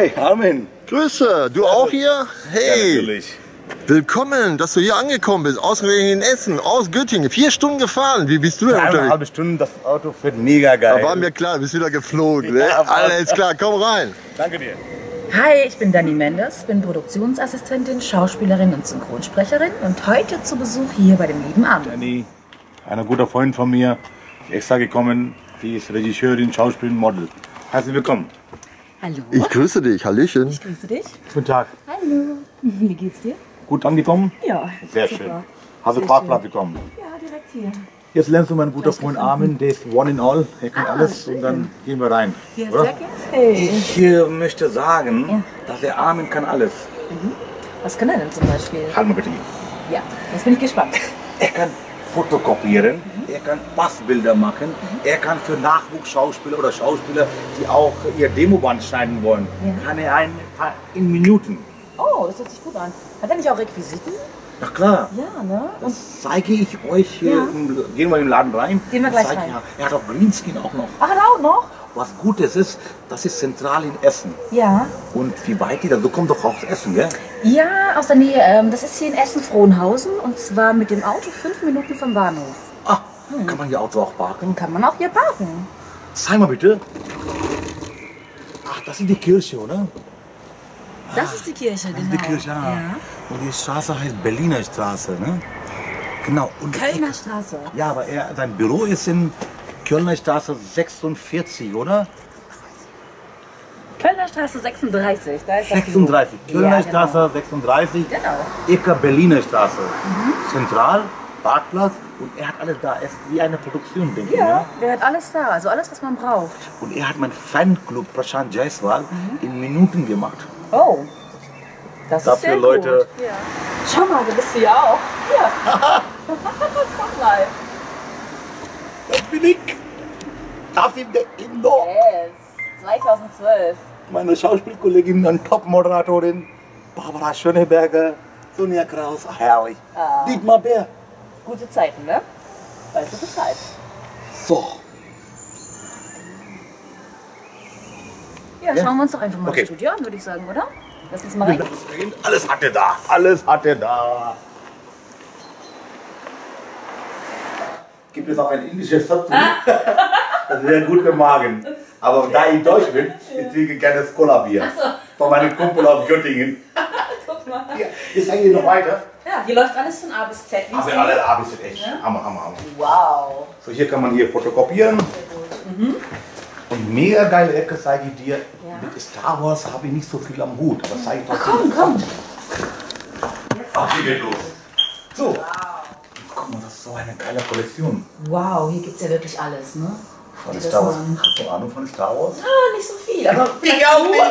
Hi, Armin. Grüße. Du auch hier? Hey. Ja, natürlich. Willkommen, dass du hier angekommen bist. Ausgerechnet in Essen, aus Göttingen. 4 Stunden gefahren. Wie bist du denn unterwegs? 3,5 Stunden, das Auto fährt mega geil. Da war mir klar, du bist wieder geflogen. Ne? Ja, alles klar, komm rein. Danke dir. Hi, ich bin Danny Mendes, bin Produktionsassistentin, Schauspielerin und Synchronsprecherin und heute zu Besuch hier bei dem lieben Armin. Danny, eine gute Freundin von mir, ist extra gekommen. Sie ist Regisseurin, Schauspielerin, Model. Herzlich willkommen. Hallo. Ich grüße dich, hallöchen. Ich grüße dich. Guten Tag. Hallo. Wie geht's dir? Gut angekommen? Ja, sehr super. Schön. Hast du Parkplatz bekommen? Ja, direkt hier. Jetzt lernst du meinen guten Freund Armin, der ist one in all, er kann alles schön. Und dann gehen wir rein. Ja, sehr gerne. Hey. Ich möchte sagen, dass der Armin kann alles. Mhm. Was kann er denn zum Beispiel? Halt mal bitte. Ja, jetzt bin ich gespannt. Er kann fotokopieren, er kann Passbilder machen, er kann für Nachwuchsschauspieler oder Schauspieler, die auch ihr Demoband schneiden wollen, kann er in Minuten. Oh, das hört sich gut an. Hat er nicht auch Requisiten? Na klar. Ja, ne? Und das zeige ich euch hier. Ja. Gehen wir in den Laden rein. Gehen wir gleich rein. Er hat auch Greenskin auch noch. Ach, er auch noch? Was Gutes ist, das ist zentral in Essen. Ja. Und wie weit die da? Du kommst doch aus Essen, gell? Ja, aus der Nähe. Das ist hier in Essen, Frohnhausen. Und zwar mit dem Auto 5 Minuten vom Bahnhof. Ah, kann man hier Auto auch parken? Kann man auch hier parken. Zeig mal bitte. Ach, das ist die Kirche, oder? Das ist die Kirche, genau. Das ist die Kirche, ja. Und die Straße heißt Berliner Straße, ne? Genau. Und Kölner Straße. Ja, aber sein Büro ist in Kölner Straße 46, oder? Kölner Straße 36, da ist das 36, Büro. Kölner Straße 36, genau. Ecke Berliner Straße. Mhm. Zentral, Parkplatz und er hat alles da. Er ist wie eine Produktion, denke ich. Ja, er hat alles da, also alles, was man braucht. Und er hat meinen Fanclub Prashant Jaiswal in Minuten gemacht. Oh, das ist sehr Leute. Gut. Ja. Schau mal, du bist hier auch. Ja. Komm mal. Das bin ich. Das in der Indoor. Yes, 2012. Meine Schauspielkollegin und Top-Moderatorin Barbara Schöneberger, Sonia Kraus, herrlich. Dietmar Bär. Gute Zeiten, ne? Weißt du Bescheid. So. Ja, schauen wir uns doch einfach mal das Studio an, würde ich sagen, oder? Lass uns mal rein. Alles hat er da, alles hat er da. Gibt es auch ein indisches Tattoo? Das wäre gut für Magen. Aber da ich Deutsch bin, ich trinke gerne das Cola-Bier. Von meinem Kumpel aus Göttingen. Guck mal. Ist eigentlich noch weiter? Ja, hier läuft alles von A bis Z. Aber alle A bis Z, echt. Ja? Hammer, Hammer, Hammer. Wow. So, hier kann man hier fotokopieren. Sehr gut. Mhm. Und mega geile Ecke zeige ich dir. Ja. Mit Star Wars habe ich nicht so viel am Hut, aber zeige ich dir. Komm, komm! Ach, hier geht los. So. Wow. Guck mal, das ist so eine geile Kollektion. Wow, hier gibt es ja wirklich alles, ne? Von Star Wars. Hast du Ahnung von Star Wars? Ah, nicht so viel, aber ich auch nicht.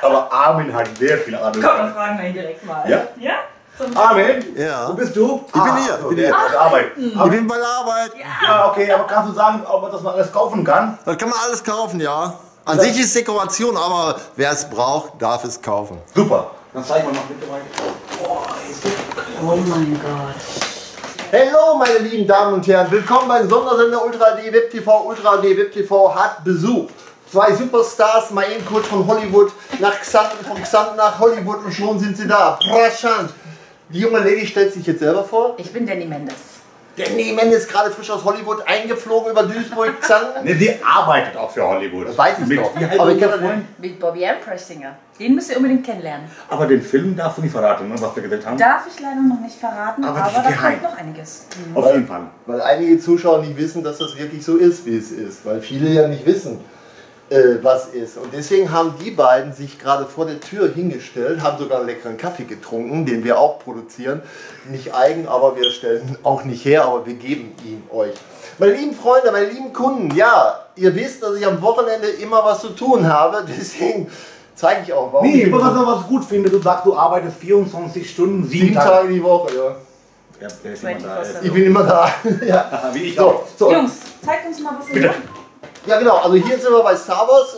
Aber Armin hat sehr viel Ahnung. Komm, dann fragen wir ihn direkt mal. Ja? Ja? Armin, wo bist du? Ich bin hier. Ich bin hier. Ich bin bei der Arbeit. Ja, okay, aber kannst du sagen, ob man das mal alles kaufen kann? Das kann man alles kaufen, ja. An sich ist Dekoration, aber wer es braucht, darf es kaufen. Super. Dann zeig mal noch bitte mal. Oh mein Gott. Hallo meine lieben Damen und Herren, willkommen beim Sondersender ULTRA-HD WEBTV. ULTRA-HD WEBTV hat Besuch. 2 Superstars, mal eben kurz von Hollywood nach Xanten, von Xanten nach Hollywood und schon sind sie da. Prashant. Die junge Lady stellt sich jetzt selber vor. Ich bin Danny Mendes. Danny Mendes, gerade frisch aus Hollywood, eingeflogen über Duisburg, Xanten. Ne, die arbeitet auch für Hollywood. Das weiß ich doch. Aber ich kenne mit Bobby Amprosinger. Den müsst ihr unbedingt kennenlernen. Aber den Film darfst du nicht verraten, ne, was wir gesagt haben. Darf ich leider noch nicht verraten, aber da kommt noch einiges. Mhm. Auf jeden Fall. Weil einige Zuschauer nicht wissen, dass das wirklich so ist, wie es ist. Weil viele ja nicht wissen, was ist. Und deswegen haben die beiden sich gerade vor der Tür hingestellt, haben sogar einen leckeren Kaffee getrunken, den wir auch produzieren. Nicht eigen, aber wir stellen auch nicht her, aber wir geben ihn euch. Meine lieben Freunde, meine lieben Kunden, ja, ihr wisst, dass ich am Wochenende immer was zu tun habe, deswegen zeige ich auch, warum. Nee, ich was noch was gut finde, du sagst, du arbeitest 24 Stunden, 7 Tage die Woche, ja. Ja, der ist immer da. Ich bin immer da. Ja. Wie ich auch. So. Jungs, zeigt uns mal, was ihr macht. Ja genau, also hier sind wir bei Star Wars,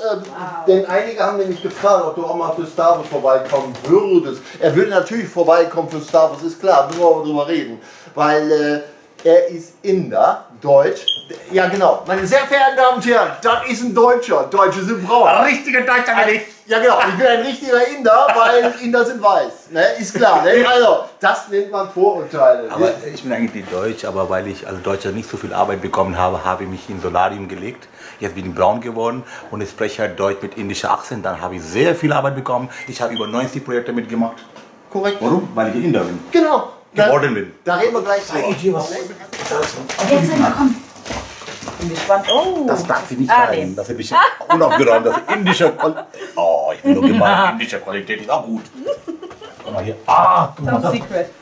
denn einige haben nämlich gefragt, ob du auch mal für Star Wars vorbeikommen würdest. Er würde natürlich vorbeikommen für Star Wars, ist klar, müssen wir aber drüber reden. Weil Er ist Inder, Deutsch. Ja, genau. Meine sehr verehrten Damen und Herren, das ist ein Deutscher. Deutsche sind braun. Richtiger Deutscher bin ich. Ja, genau. Ich bin ein richtiger Inder, weil Inder sind weiß. Ne? Ist klar. Ne? Also, das nennt man Vorurteile. Aber ich bin eigentlich Deutsch, aber weil ich als Deutscher nicht so viel Arbeit bekommen habe, habe ich mich in Solarium gelegt. Jetzt bin ich braun geworden und ich spreche halt Deutsch mit indischer Akzent. Dann habe ich sehr viel Arbeit bekommen. Ich habe über 90 Projekte mitgemacht. Korrekt. Warum? Weil ich Inder bin. Genau. Geworden bin. Da reden wir gleich drüber. Jetzt sind wir, komm. Ich bin gespannt. Oh. Das darf ich nicht rein. Das ist ein bisschen unaufgeräumt. Das ist indischer Qualität. Oh, ich bin nur gemein. Indischer Qualität ist auch gut. Komm mal hier. Ah, guck mal,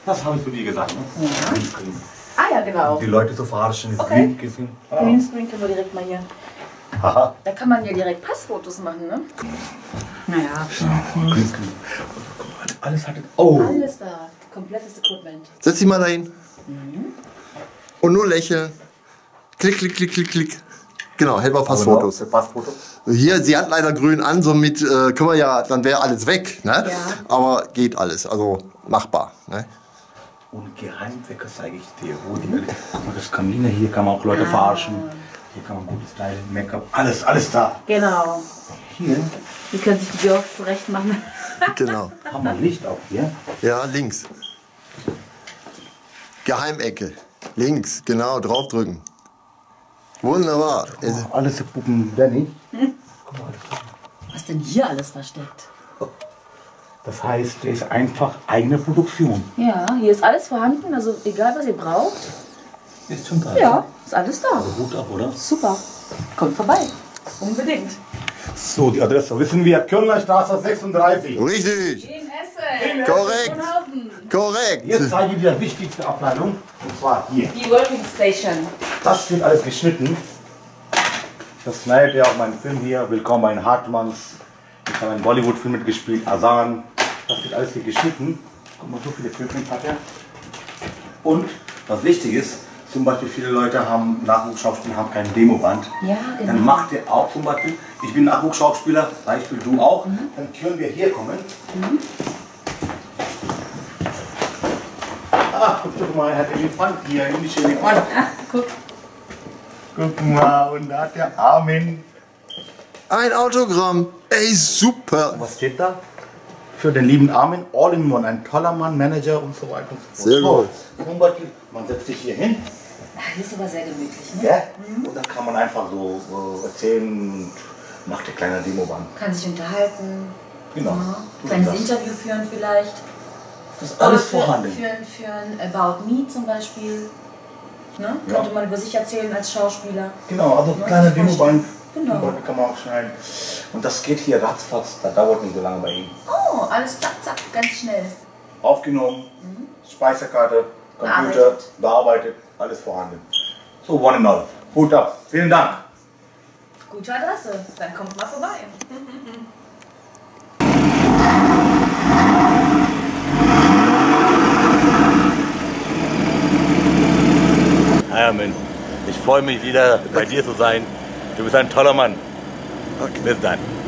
das habe ich zu dir gesagt. Ne? Ja. Ah ja, genau. Die Leute so verarschen. Okay. Greenscreen können wir direkt mal hier. Aha. Da kann man ja direkt Passfotos machen, ne? Naja. Greenscreen. Alles hat... Oh. Alles da. Komplettes Equipment. Setz dich mal dahin. Mhm. Und nur lächeln. Klick, klick, klick, klick, klick. Genau, hält mal Passfotos. Hier, sie hat leider grün an, somit können wir ja, dann wäre alles weg. Ne? Ja. Aber geht alles, also machbar. Ne? Und Geheimwecker zeige ich dir. Wo die, guck mal, das Kamine hier kann man auch Leute verarschen. Hier kann man gutes Teil, Make-up, alles, alles da. Genau. Hier. Die können sich die auch zurecht machen. Genau. Haben wir Licht auch hier? Ja, links. Geheimecke. Links, genau, draufdrücken. Wunderbar. Oh, alles die Puppen, Danny. Was denn hier alles versteckt? Das heißt, es ist einfach eigene Produktion. Ja, hier ist alles vorhanden, also egal was ihr braucht. Ist schon da. Ja, ist alles da. Also Hut ab, oder? Super. Kommt vorbei. Unbedingt. So, die Adresse wissen wir, Kölner Straße 36. Richtig. In Essen. In korrekt. Frohnhausen. Korrekt. Jetzt zeige ich dir die wichtigste Abteilung, und zwar hier. Die Working Station. Das wird alles geschnitten. Das schneidet ja auch meinen Film hier. Willkommen bei Hartmanns. Ich habe einen Bollywood-Film mitgespielt, Asan. Das wird alles hier geschnitten. Guck mal, so viele Filme hat er. Und was wichtig ist, zum Beispiel viele Leute haben Nachwuchsschauspieler, haben kein Demoband. Ja, genau. Dann macht ihr auch zum Beispiel, ich bin Nachwuchsschauspieler, Beispiel du auch, dann können wir hier kommen. Mhm. Ah, guck mal, er hat Elefant hier, indische Elefant. Ach, guck. Guck mal, und da hat der Armin ein Autogramm. Ey, super. Was steht da? Für den lieben Armin, all in one, ein toller Mann, Manager und so weiter und so fort. Sehr gut. So, man setzt sich hier hin. Hier ist aber sehr gemütlich, ne? Ja. Mhm. Und dann kann man einfach so erzählen, macht eine kleine Demoband. Kann sich unterhalten. Genau. Mhm. Kleines Interview führen vielleicht. Das ist alles vorhanden. Für ein About Me zum Beispiel. Ne? Ja. Könnte man über sich erzählen als Schauspieler. Genau, also eine kleine Demoband. Genau. Die kann man auch schneiden. Und das geht hier ratzfatz, das dauert nicht so lange bei ihm. Oh, alles zack, zack, ganz schnell. Aufgenommen, Speicherkarte, Computer, bearbeitet, alles vorhanden. So, one and all. Hut ab, vielen Dank. Gute Adresse, dann kommt mal vorbei. Armin, ich freue mich wieder bei dir zu sein. Du bist ein toller Mann. Okay. Bis dann.